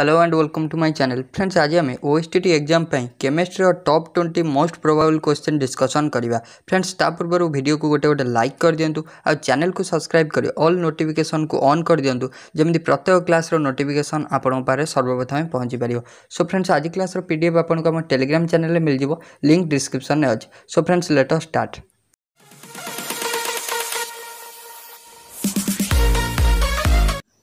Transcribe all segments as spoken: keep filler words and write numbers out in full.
Hello and welcome to my channel friends, आज आम OSTT exam पर केमिस्ट्री और top twenty most probable question discussion करिबा। Friends ता पूर्व वीडियो को गोटे गोटे लाइक कर दियंतु और चैनल को सब्सक्राइब करी ऑल नोटिफिकेशन को ऑन कर दियंतु, जमिति प्रत्येक क्लास रो नोटिफिकेशन आपन पारे सर्वप्रथम पहुंची पारिबो। सो फ्रेंड्स, आज क्लास रो पीडीएफ आपन को हम टेलीग्राम चैनल में मिल जिवो, लिंक डिस्क्रिप्शन में अछि। So friends, let us start.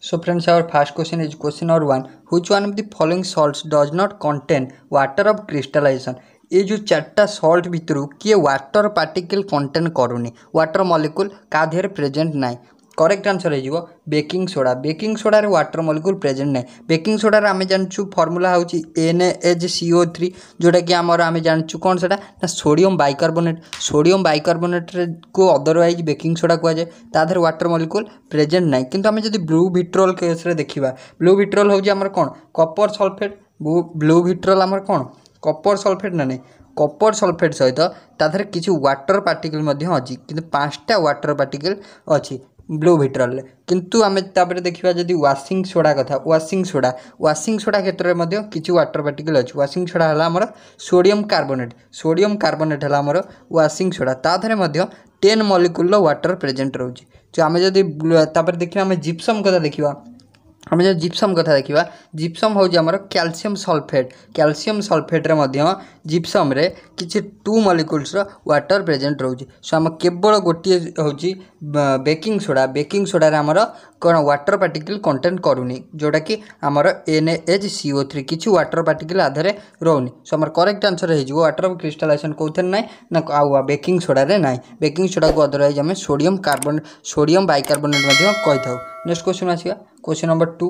So friends, our first question is question number one. Which one of the following salts does not contain water of crystallization? ये जो चार्टा salt भितर किए water particle contain करूनी, water molecule का देहर present ना। Correct answer हो baking soda. Baking soda रे वाटर मॉलिक्यूल प्रेजेंट ना। बेकिंग सोडा रे आमे जानचु फार्मूला होची N A H C O three, जोटा कि आमर आमे जानचु कोन सेटा ना सोडियम बाइकार्बोनेट। सोडियम बाइकार्बोनेट रे को अदरवाइज बेकिंग सोडा कह जाए, ताधर वाटर मॉलिक्यूल प्रेजेंट ना। किंतु आमे जदी ब्लू विट्रोल केस रे देखिबा, ब्लू विट्रोल होची आमर कोन कॉपर सल्फेट। ब्लू विट्रोल आमर कोन कॉपर सल्फेट ना नै, कॉपर सल्फेट सहित ताधर किछु वाटर पार्टिकल मध्ये अछि। किंतु पांचटा वाटर पार्टिकल अछि ब्लू विट्रोल। किंतु आमे तापर देखिबा जदी वाशिंग सोडा कथा, वाशिंग सोडा वाशिंग सोडा क्षेत्र में मध्य किछु वाटर पार्टिकल अछि। वाशिंग सोडा हला हमर सोडियम कार्बोनेट, सोडियम कार्बोनेट हला हमर वाशिंग सोडा, ताधरे मध्य टेन मॉलिक्यूल लो वाटर प्रेजेंट रहउछि। जो आमे जदी तापर देखिबा आमे जिप्सम कथा देखिबा, आमे जदी जिप्सम कथा देखिबा, जिप्सम होउछि हमर कैल्शियम सल्फेट। कैल्शियम सल्फेट रे मध्य जिप्सम रे किछि टू मॉलिक्यूल्स रो वाटर प्रेजेंट रहउछि। सो हम केवल गोटिए होउछि बेकिंग सोडा। बेकिंग सोडा रे हमर कोन वाटर पार्टिकल कंटेंट करूनी, जोटा कि हमर N A H C O three किछि वाटर पार्टिकल आधारे रहउनी। सो हमर करेक्ट आंसर हे जिवो वाटर ऑफ क्रिस्टलाइजेशन कोथेन नै ना आ बेकिंग सोडा रे नै। बेकिंग सोडा को अदरवाइज हम सोडियम कार्बन सोडियम बाइकार्बोनेट मध्ये कहथाउ। नेक्स्ट क्वेश्चन आसीबा question number two.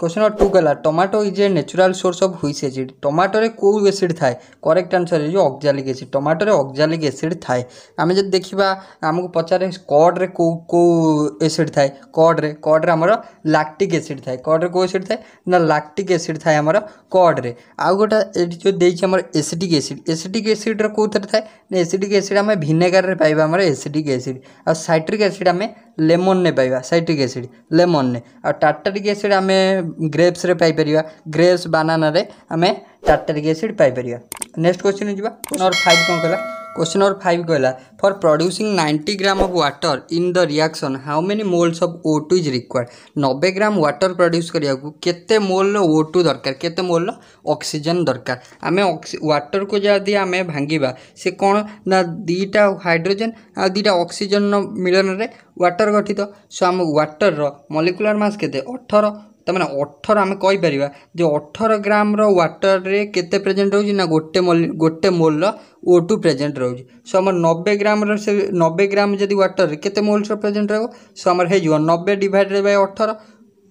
Question number two गला tomato is a natural source of which acid? Tomato रे को एसिड थाए? करेक्ट आंसर है जो ऑक्सैलिक एसिड। टोमेटो रे ऑक्सैलिक एसिड थाए। आमे जब देखिबा हमको पचारे कॉड रे को को एसिड थाए? कॉड रे कॉड रे हमर लैक्टिक एसिड थाए। कॉड रे को एसिड थाए ना लैक्टिक एसिड थाए हमर कॉड रे। आ गोटा जो देछि हमर एसिटिक एसिड। एसिटिक एसिड रे को थाए ना एसिटिक एसिड हमें विनेगर रे पाइबा हमर एसिटिक एसिड। आ साइट्रिक एसिड हमें लेमन ने पाइबा, साइट्रिक एसिड लेमन ने। और टार्टारिक एसिड हमें ग्रेप्स रे पाई परिया, ग्रेप्स बनाना रे हमें टार्टारिक एसिड पाई परिया। नेक्स्ट क्वेश्चन जीवा नंबर फाइव कोन कहला? क्वेश्चन नंबर फाइव कहला for producing ninety gram of water in the reaction how many moles of O two is required? नब्बे ग्राम वाटर प्रोड्यूस करिया को केते मोल लो ओ टू दरकार, केते मोल लो ऑक्सीजन दरकार? हमें वाटर को जदी हमें भांगीबा से कोन ना दीटा हाइड्रोजन आ दीटा ऑक्सीजन मिलन रे वाटर गठित। सो हम वाटर रो मॉलिक्यूलर मास केते अठारह, तमाने अठारह आम कही परिबा जे अठारह ग्राम रो वाटर रे केते प्रेजेंट रहउछि ना गोटे मोल गोटे मोल रो ओ टू प्रेजेंट रहउछि। सो हमर नब्बे ग्राम रो से नब्बे ग्राम जदी वाटर रे केते मोल रो प्रेजेंट रहबो? सो हमर हे जो नब्बे डिवाइडेड बाय अठारह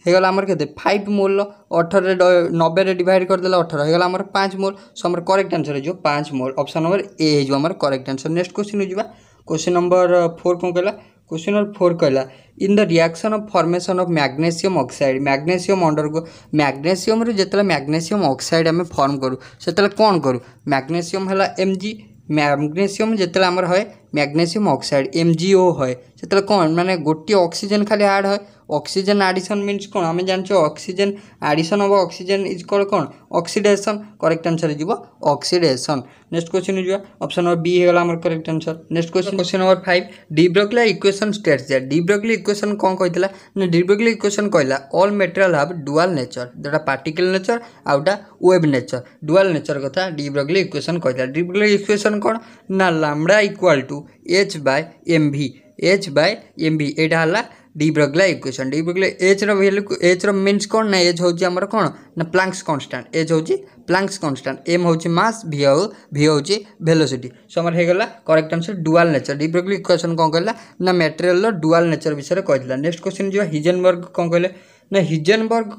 हेगला हमर केते पाँच मोल रो। अठारह रे नब्बे रे डिवाइड कर देला अठारह हेगला हमर पाँच मोल। सो हमर करेक्ट आंसर हे जो पाँच मोल, ऑप्शन नंबर ए हे जो हमर करेक्ट आंसर। नेक्स्ट क्वेश्चन हो जिबा क्वेश्चन नंबर चार कोन कहला? क्वेश्चन नंबर फोर कहला in the reaction of formation of magnesium oxide magnesium undergo magnesium रे जेतला मैग्नेशियम ऑक्साइड हमें फॉर्म करू सेतला कोन करू? मैग्नेशियम हला एमजी, मैग्नेशियम जेतला हमर होय मैग्नेशियम ऑक्साइड एमजीओ होय सेतला कोन माने गोटी ऑक्सीजन खाली ऐड होय। ऑक्सीजन एडिशन मीन्स कोन हमें जानचो? Oxygen addition of oxygen is call कोन ऑक्सीडेशन। करेक्ट आंसर जीवो ऑक्सीडेशन। नेक्स्ट क्वेश्चन जीवो ऑप्शन नंबर बी हेला हमर correct answer. Next question question number five de Broglie equation states that de Broglie equation कोन कहइतला ना डी ब्रोग्ली इक्वेशन कहला all material have dual nature, दटा particle nature आउटा wave nature. Dual nature कथा de Broglie equation कहला। De Broglie equation कोन ना lambda equal to h by MV, h by MV एटा हला de Broglie equation. De Broglie H रो value H रो मीन्स कौन ना एच होउछि हमर कौन ना प्लांक्स कांस्टेंट। एच होउछि प्लांक्स कांस्टेंट, एम होउछि मास, भी हो भी होउछि वेलोसिटी। सो हमर हे गेला correct answer dual nature. De Broglie equation कोन कहला ना मटेरियल रो डुअल नेचर विषय कहला। नेक्स्ट क्वेश्चन जो हाइजेनबर्ग कोन कहले ना हाइजेनबर्ग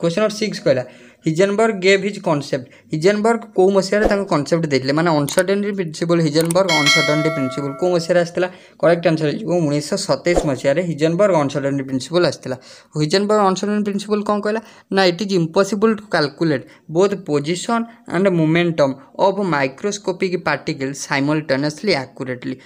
क्वेश्चन नंबर सिक्स कहला Heisenberg gave his concept. Heisenberg को मसीह तांको कॉन्सेप्ट देले माने uncertainty principle. Heisenberg uncertainty principle को मसीह आस्तला? करेक्ट आंसर हो उन्नीस सौ सत्ताईस मसीह रे हाइजेनबर्ग अनसर्टेनिटी प्रिंसिपल आस्तला। हाइजेनबर्ग अनसर्टेनिटी प्रिंसिपल कोन कहला ना it is impossible to calculate both position and momentum of microscopic particle simultaneously accurately.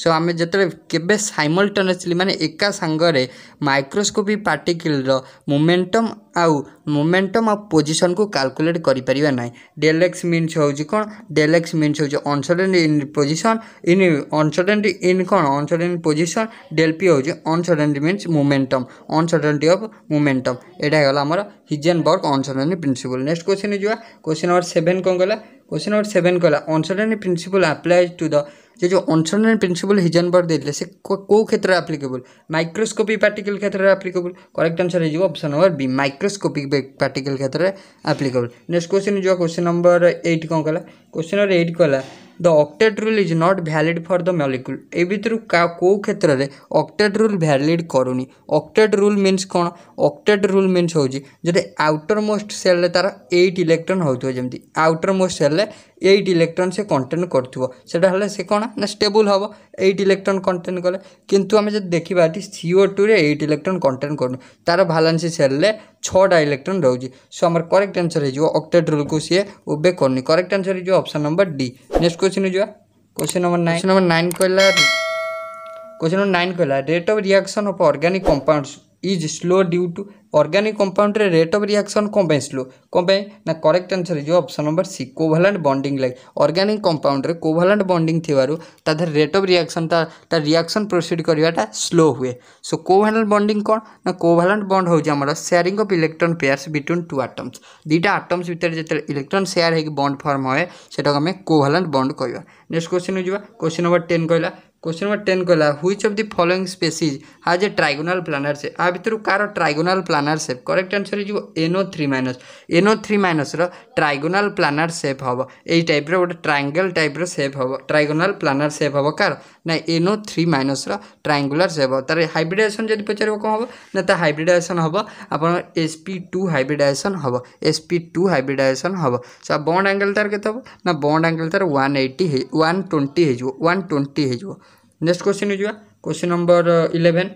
So आम जिते केवे साइमल्टेनियसली माने एका सांगरे माइक्रोस्कोपिक पार्टिकल रो मोमेंटम आउ मोमेंटम आ पोजिशन को कैलकुलेट करि परिबा नै। डेल एक्स मीन्स हो कोन डेल एक्स मीन्स हो uncertain in position in uncertain in कोन अनसर्टेन पोजिशन डेल पी हो uncertain means momentum uncertainty of momentum एटा गला हमर Heisenberg uncertainty principle. Next question जुआ क्वेश्चन नंबर सेवन कोन गला क्वेश्चन नंबर सेवन गला uncertainty principle applies to the ये जो अनसर्टेनिटी प्रिंसिपल हाइजेनबर्ग देले से को क्षेत्र में आप्लिकेबल माइक्रोस्कोपिक पार्टिकल क्षेत्र में आप्लिकेबल करेक्ट आंसर हो option number B microscopic particle क्षेत्र में आप्लिकेबल। नेक्स्ट क्वेश्चन जो क्वेश्चन नंबर एट कौन कहला क्वेश्चन नंबर एट कहला the octet rule is not valid for the molecule ए भीतर को क्षेत्र में ऑक्टेट रूल वैलिड करूनी। ऑक्टेट रूल मीन्स कौन ऑक्टेट रूल मीन्स हो आउटर मोस्ट सेल तार एट इलेक्ट्रॉन होमती outermost shell eight electron से कंटेन कर से कौन ना स्टेबल हम एट इलेक्ट्रॉन कंटेन कले किंतु आम जब देखा सीओ टू रे एट इलेक्ट्रॉन कंटेन कर तार भालांस सेल छटा इलेक्ट्रॉन रोचे सो आम करेक्ट आंसर हो ऑक्टेट रूल को सी ओबे करनी करेक्ट आंसर हो option number D. Next question जो question number nine number nine कहला क्वेश्चन नंबर नाइन कहला rate of reaction of organic compounds is slow due to organic compound रे rate of reaction कौन पे slow कौन पे ना करेक्ट आंसर जो option number C covalent bonding like organic compound रे कोवेलेंट बॉन्डिंग थिवारु तादर रेट ऑफ रिएक्शन ता ता रिएक्शन प्रोसीड करिवाटा स्लो हुए सो कोवेलेंट बॉन्डिंग कौन ना कोवेलेंट बॉन्ड हो जे हमर sharing of electron pairs between two atoms दीटा एटम्स भीतर जेते इलेक्ट्रॉन शेयर हे बॉन्ड फॉर्म होए सेटा हमें कोवेलेंट बॉन्ड कहवा। नेक्स्ट क्वेश्चन जो क्वेश्चन नंबर टेन कहला क्वेश्चन नंबर टेन कहला which of the following species has a trigonal planar shape आ भितर कार trigonal planar shape correct answer हो NO three minus NO three minus trigonal planar shape हम यही type रोटे triangle type shape हम trigonal planar shape हम कार ना NO three minus triangular shape तार हाइब्रिडाइजेशन जब पचार कौन हम ना तो हाइब्रिडाइजेशन हम आप एसपी टू हाइब्रिडाइजेशन हम एसपी टू हाइब्रिडाइजेशन हम सो बॉन्ड एंगल तार के ना बॉन्ड एंगल तार one eighty one twenty one twenty हो। नेक्स्ट क्वेश्चन जो question number eleven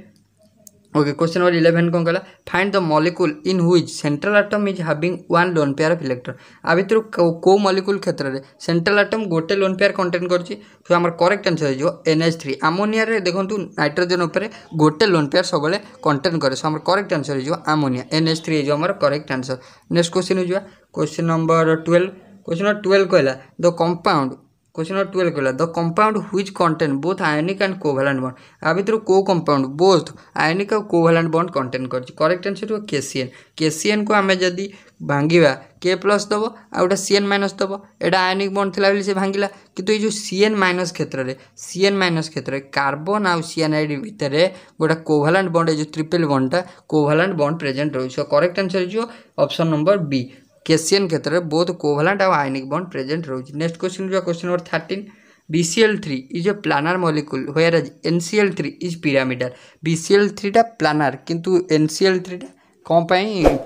okay question number eleven कौन कहला find the molecule in which central atom is having one lone pair of electron आ भितर को molecule क्षेत्र में सेंट्रल आटम गोटे लोन पेयर कंटेन करछि सो हमर करेक्ट आंसर हो एन एच थ्री अमोनिया रे देखंतु नाइट्रोजन ऊपर गोटे लोन पेयर सबले कंटेन करे सो हमर करेक्ट आंसर हो ammonia N H three is हमर करेक्ट आंसर। नेक्स्ट क्वेश्चन जो question number twelve question number twelve कहला the compound question number twelve कहला the compound which contain both ionic and covalent bond आ भितर को compound both ionic और covalent bond contain कर correct answer हो KCN KCN को आम जदि भांगा के प्लस दब आ गोटे सीएन माइनस दब एटा आयोनिक बॉन्ड थी से भांगा कितु ये जो सीएन माइनस क्षेत्र में सीएन माइनस क्षेत्र में कार्बन आउ सीएनआईडी भितर गोटे कोवेलेंट बॉन्ड जो ट्रिपल बॉन्डटा कोवेलेंट बॉन्ड प्रेजेंट रही करेक्ट आंसर हो ऑप्शन नंबर बी केसीएन क्षेत्र में बोथ कोवेलेंट और आयोनिक बॉन्ड प्रेजेंट रोज। नेक्स्ट क्वेश्चन जो question number thirteen B C L three is a planar molecule whereas N C L three is pyramidal B C L three टा planar किंतु N C L three टा कौन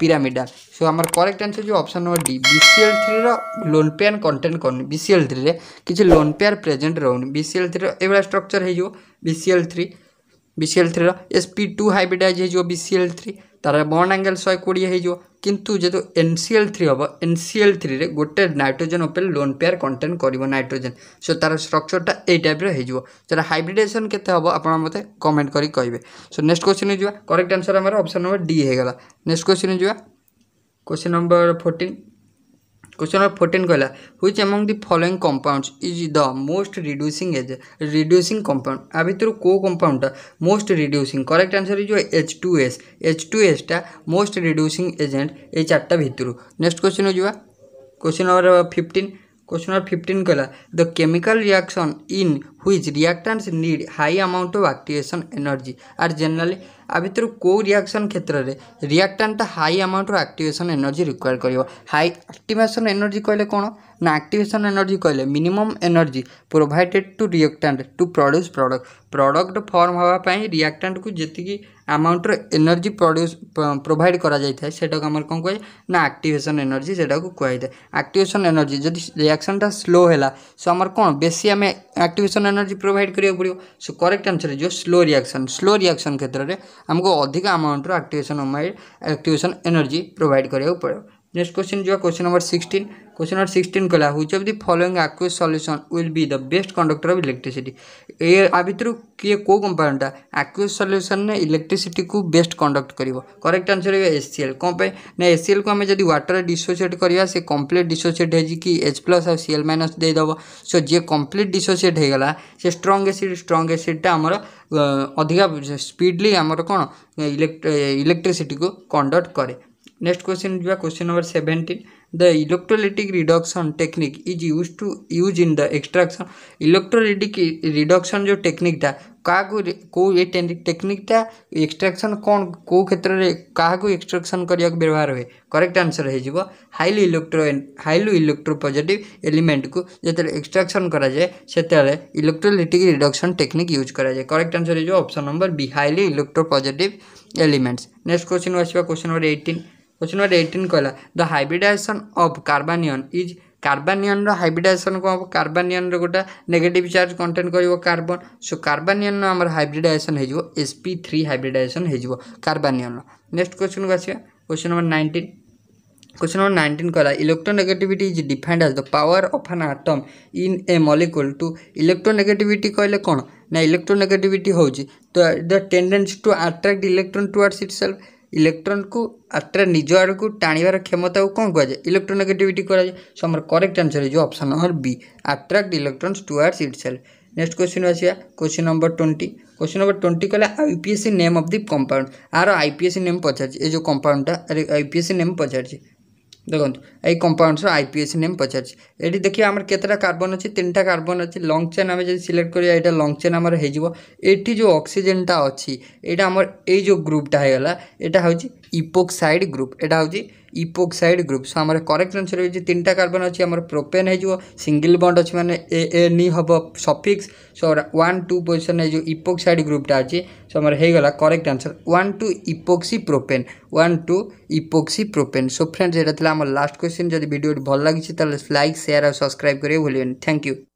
pyramidal so हमर correct answer जो option number D B C L three रो lone pair contain करनी B C L three रे किसी लोन पेयर प्रेजेंट रहूनी बी सी एल थ्री रो एवरा स्ट्रक्चर है जो B C L three B C L three रो एस पी टू हाइब्रिडाइज है जो बी सी एल थ्री तार बॉन्ड एंगल वन ट्वेंटी हो किंतु जो एन सी एल थ्री हम एन सी एल थ्री रे गोटे नाइट्रोजन उपर लोन पेयर कंटेन कर नाइट्रोजन सो तार स्ट्रक्चरटा यही टाइप हो जरा हाइब्रिडेसन केते हम आपड़ा मते कमेंट करी कहिबे। सो नेक्स्ट क्वेश्चन जो करेक्ट आंसर हमर ऑप्शन नंबर डी हो गला। नेक्स्ट क्वेश्चन जो question number fourteen question number fourteen कहला which among the following compounds is the most reducing as reducing compound आ भितर को compound most reducing correct answer जो H two S H two S टा most reducing agent ए चार्टा भितर। Next question जो question number fifteen question number fifteen कहला the chemical reaction in which reactants need high amount of activation energy are generally आ भितर को reaction क्षेत्र में reactant high amount of activation energy require करिवो हाई एक्टिवेशन एनर्जी कहले कोन ना एक्टिवेशन एनर्जी कहले minimum energy provided to reactant to produce product product form होवा पई रिएक्टेंट को जेतिकी अमाउंट रो एनर्जी प्रोड्यूस प्रोवाइड करा जाए सेटा हमर कोन कहै ना एक्टिवेशन एनर्जी सेटा को कहै दे एक्टिवेशन एनर्जी जदि रिएक्शन ता स्लो हैला सो हमर कोन बेसी हमें एक्टिवेशन एनर्जी प्रोवाइड करियो पड़ियो सो करेक्ट आंसर जो स्लो रिएक्शन स्लो रिएक्शन क्षेत्र में हमको अधिक अमाउंट रो एक्टिवेशन एक्टिवेशन एनर्जी प्रोवाइड करियो पड़ियो। नेक्स्ट क्वेश्चन जो question number sixteen Question number sixteen कला, which of the following aqueous solution will be the best conductor of electricity? ये आभित्रु ये को component है aqueous solution ने electricity को best conduct करीबो. Correct answer है HCl. कौन पे ना HCl को हमें जब water dissociate करिया से complete dissociate है जी कि H plus और Cl minus दे दबो. So ये complete dissociate है गला से strong acid strong acid टा हमारा अधिका speedly हमारा कौन electricity को conduct करे. Next question is question number seventeen. The electrolytic reduction technique is used to use in the extraction. Electrolytic reduction जो technique था कहाँ को को ये technique था extraction कौन को क्षेत्र रे कहाँ को extraction करिया व्यवहार हुए. Correct answer है जी वो highly electro highly electropositive element को जब extraction करा जाए क्षेत्र electrolytic reduction technique use करा जाए. Correct answer है जो option number B highly electropositive elements. Next question was question number eighteen. Question number eighteen कला the hybridization of carbanion is carbanion row hybridization को carbanion रो गोटा negative charge content करिवो carbon so carbanion रो हमर hybridization हे जिवो S P three hybridization हे जिवो carbanion रो. Next question को आछिया question number nineteen. Question number nineteen कला electronegativity is defined as the power of an atom in a molecule to electronegativity कहले कोन ना electronegativity होजी तो the tendency to attract electron towards itself electron को अत्र निज आड़ को टाणीवार क्षमता को कोन कह जाय इलेक्ट्रोनेगेटिविटी कह जाय सो हमर करेक्ट आंसर है जो option number B attract electrons towards itself. Next question आछिया question number twenty. Question number twenty कला I P S C name of the compound आरो I P S C name पछाछ ए जो कंपाउंड अरे I P S C name पछाछ देखंत ए compounds I P S C name पछाछ एडी देखिया हमर केतरा कार्बन अछि तीनटा कार्बन अछि लॉन्ग चेन हम जे सिलेक्ट करिया एटा लॉन्ग चेन हमर हे जिवो एठी जो ऑक्सीजनटा अछि एटा हमर ए जो ग्रुपटा हे गला एटा होछि इपोक्साइड ग्रुप एटा होछि इपोक्साइड ग्रुप सो हमर करेक्ट आंसर होछि तीनटा कार्बन अछि हमर प्रोपेन हे जिवो सिंगल बॉन्ड अछि माने ए ए नी हबो suffix so one two position हे जो इपोक्साइड ग्रुपटा अछि सो हमर हे गला correct answer one two epoxy propane one two epoxy propane. So friends एटा लास्ट क्वेश्चन. जब वीडियो भल लगी लाइक शेयर और सब्सक्राइब करें भूलें. Thank you.